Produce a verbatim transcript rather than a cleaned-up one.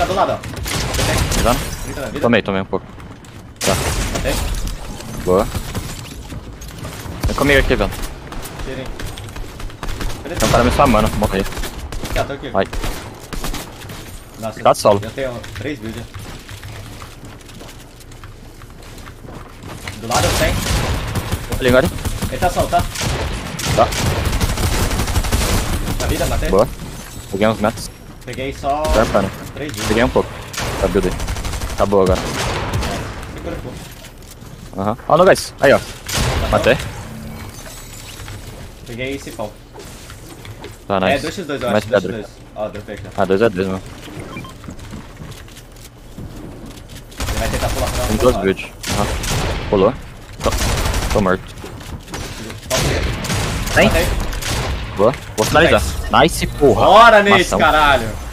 fica do lado, ó. Tá vendo? Tomei, tomei um pouco. Tá. Matei. Boa. Vem comigo aqui, velho. Tirei. Tem um cara me spamando, morri. Tá, tô aqui. Vai. Nossa, tá solo. Eu tenho três builds. Do lado eu tenho. Ligado. Ele tá solo, tá? Tá. Na vida, matei. Boa. Peguei uns metros. Peguei só. três builds. Peguei um pouco. Tá build aí. Tá boa agora. Segura um pouco. Aham. Ó, no guys. Aí, ó. Tá matei. Só. Peguei esse pau. Tá, nice. É dois por dois, eu acho. dois por dois. Ó, dropei aqui. Ah, dois por dois, mano. Ele vai tentar pular pra lá. Tem duas builds. Aham. Pulou. Tô, tô morto. Tem? Boa. Vou finalizar. Nice, porra. Bora, Nate, caralho.